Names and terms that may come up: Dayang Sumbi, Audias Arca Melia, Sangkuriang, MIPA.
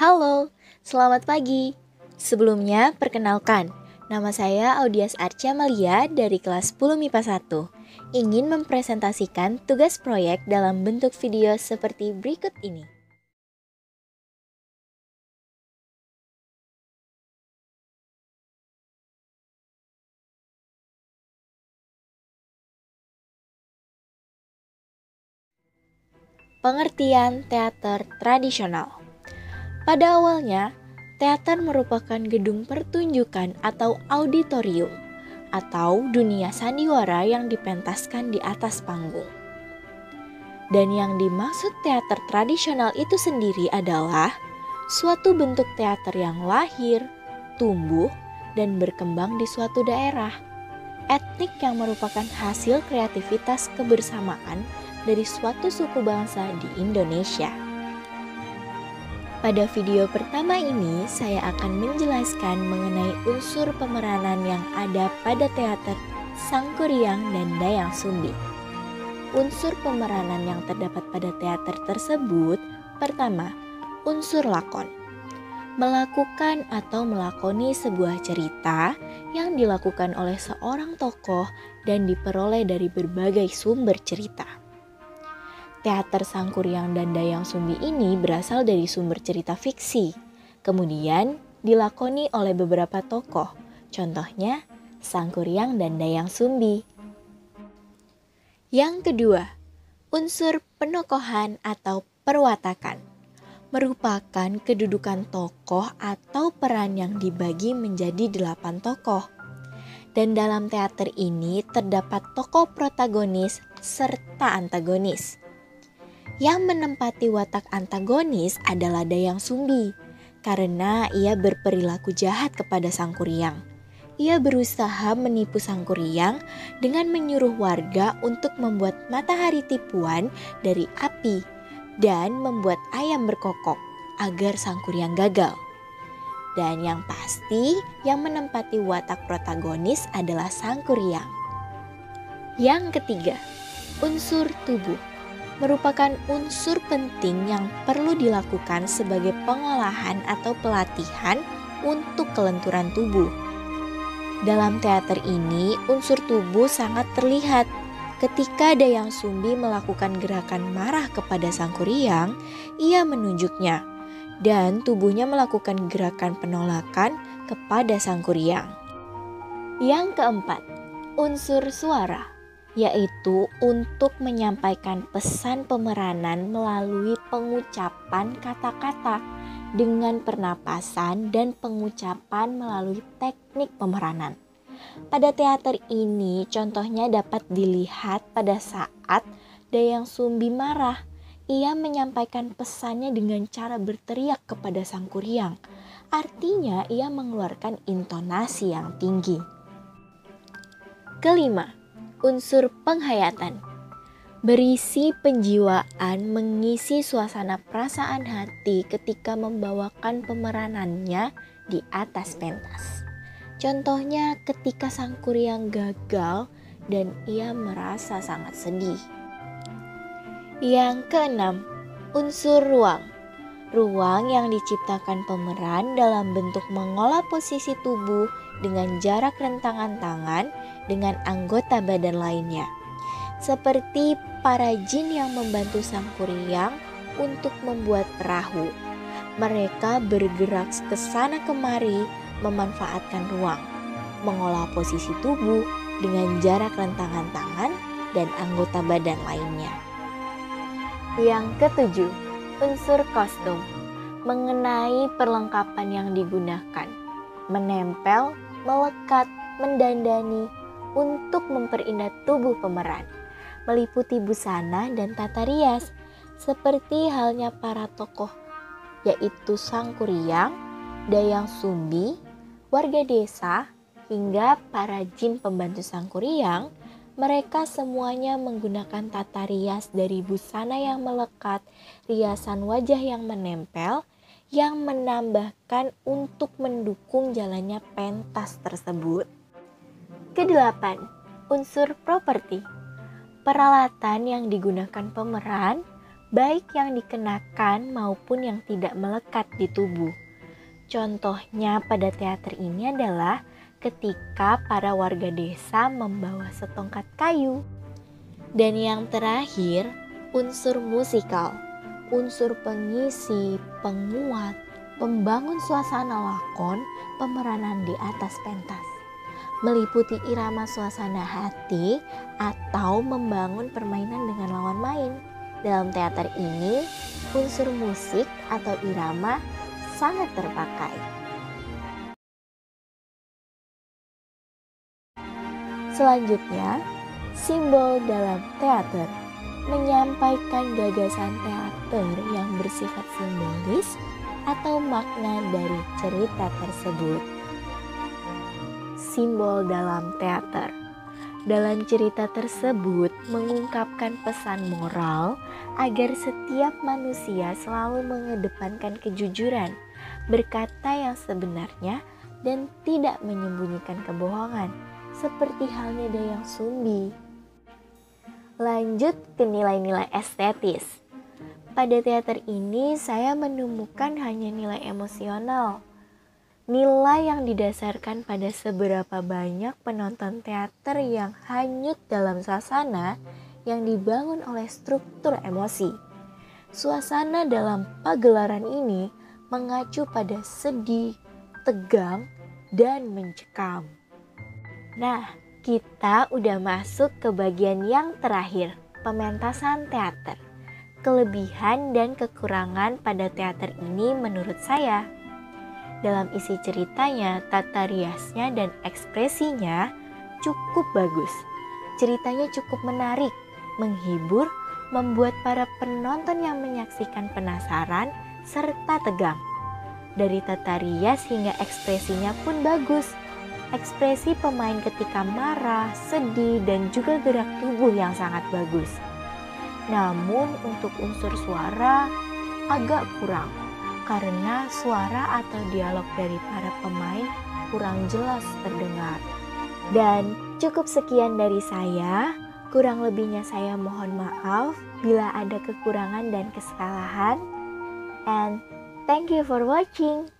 Halo, selamat pagi. Sebelumnya, perkenalkan, nama saya Audias Arca Melia dari kelas 10 MIPA 1. Ingin mempresentasikan tugas proyek dalam bentuk video seperti berikut ini. Pengertian teater tradisional. Pada awalnya, teater merupakan gedung pertunjukan atau auditorium atau dunia sandiwara yang dipentaskan di atas panggung. Dan yang dimaksud teater tradisional itu sendiri adalah suatu bentuk teater yang lahir, tumbuh, dan berkembang di suatu daerah etnik yang merupakan hasil kreativitas kebersamaan dari suatu suku bangsa di Indonesia. Pada video pertama ini, saya akan menjelaskan mengenai unsur pemeranan yang ada pada teater Sangkuriang dan Dayang Sumbi. Unsur pemeranan yang terdapat pada teater tersebut, pertama, unsur lakon. Melakukan atau melakoni sebuah cerita yang dilakukan oleh seorang tokoh dan diperoleh dari berbagai sumber cerita. Teater Sangkuriang dan Dayang Sumbi ini berasal dari sumber cerita fiksi, kemudian dilakoni oleh beberapa tokoh, contohnya Sangkuriang dan Dayang Sumbi. Yang kedua, unsur penokohan atau perwatakan merupakan kedudukan tokoh atau peran yang dibagi menjadi 8 tokoh. Dan dalam teater ini terdapat tokoh protagonis serta antagonis. Yang menempati watak antagonis adalah Dayang Sumbi, karena ia berperilaku jahat kepada Sangkuriang. Ia berusaha menipu Sangkuriang dengan menyuruh warga untuk membuat matahari tipuan dari api dan membuat ayam berkokok agar Sangkuriang gagal. Dan yang pasti, yang menempati watak protagonis adalah Sangkuriang. Yang ketiga, unsur tubuh merupakan unsur penting yang perlu dilakukan sebagai pengolahan atau pelatihan untuk kelenturan tubuh. Dalam teater ini, unsur tubuh sangat terlihat. Ketika Dayang Sumbi melakukan gerakan marah kepada Sangkuriang, ia menunjuknya, dan tubuhnya melakukan gerakan penolakan kepada Sangkuriang. Yang keempat, unsur suara, yaitu untuk menyampaikan pesan pemeranan melalui pengucapan kata-kata dengan pernapasan dan pengucapan melalui teknik pemeranan. Pada teater ini contohnya dapat dilihat pada saat Dayang Sumbi marah. Ia menyampaikan pesannya dengan cara berteriak kepada Sangkuriang. Artinya ia mengeluarkan intonasi yang tinggi. Kelima, unsur penghayatan berisi penjiwaan, mengisi suasana perasaan hati ketika membawakan pemeranannya di atas pentas. Contohnya ketika Sangkuriang gagal dan ia merasa sangat sedih. Yang keenam, unsur ruang. Ruang yang diciptakan pemeran dalam bentuk mengolah posisi tubuh dengan jarak rentangan tangan dengan anggota badan lainnya, seperti para jin yang membantu Sangkuriang untuk membuat perahu. Mereka bergerak ke sana kemari memanfaatkan ruang, mengolah posisi tubuh dengan jarak rentangan tangan dan anggota badan lainnya. Yang ketujuh, unsur kostum mengenai perlengkapan yang digunakan, menempel, melekat, mendandani untuk memperindah tubuh pemeran, meliputi busana dan tata rias seperti halnya para tokoh, yaitu Sangkuriang, Dayang Sumbi, warga desa, hingga para jin pembantu Sangkuriang. Mereka semuanya menggunakan tata rias dari busana yang melekat, riasan wajah yang menempel, yang menambahkan untuk mendukung jalannya pentas tersebut. Kedelapan, unsur properti. Peralatan yang digunakan pemeran baik yang dikenakan maupun yang tidak melekat di tubuh. Contohnya pada teater ini adalah ketika para warga desa membawa setongkat kayu. Dan yang terakhir, unsur musikal. Unsur pengisi, penguat, pembangun suasana lakon, pemeranan di atas pentas. Meliputi irama suasana hati atau membangun permainan dengan lawan main. Dalam teater ini, unsur musik atau irama sangat terpakai. Selanjutnya, simbol dalam teater menyampaikan gagasan teater yang bersifat simbolis atau makna dari cerita tersebut. Simbol dalam teater dalam cerita tersebut mengungkapkan pesan moral agar setiap manusia selalu mengedepankan kejujuran, berkata yang sebenarnya dan tidak menyembunyikan kebohongan, seperti halnya Dayang Sumbi. Lanjut ke nilai-nilai estetis. Pada teater ini saya menemukan hanya nilai emosional. Nilai yang didasarkan pada seberapa banyak penonton teater yang hanyut dalam suasana yang dibangun oleh struktur emosi. Suasana dalam pagelaran ini mengacu pada sedih, tegang, dan mencekam. Nah, kita udah masuk ke bagian yang terakhir, pementasan teater. Kelebihan dan kekurangan pada teater ini menurut saya. Dalam isi ceritanya, tata riasnya dan ekspresinya cukup bagus. Ceritanya cukup menarik, menghibur, membuat para penonton yang menyaksikan penasaran serta tegang. Dari tata rias hingga ekspresinya pun bagus. Ekspresi pemain ketika marah, sedih, dan juga gerak tubuh yang sangat bagus. Namun untuk unsur suara agak kurang, karena suara atau dialog dari para pemain kurang jelas terdengar. Dan cukup sekian dari saya. Kurang lebihnya saya mohon maaf bila ada kekurangan dan kesalahan. And thank you for watching.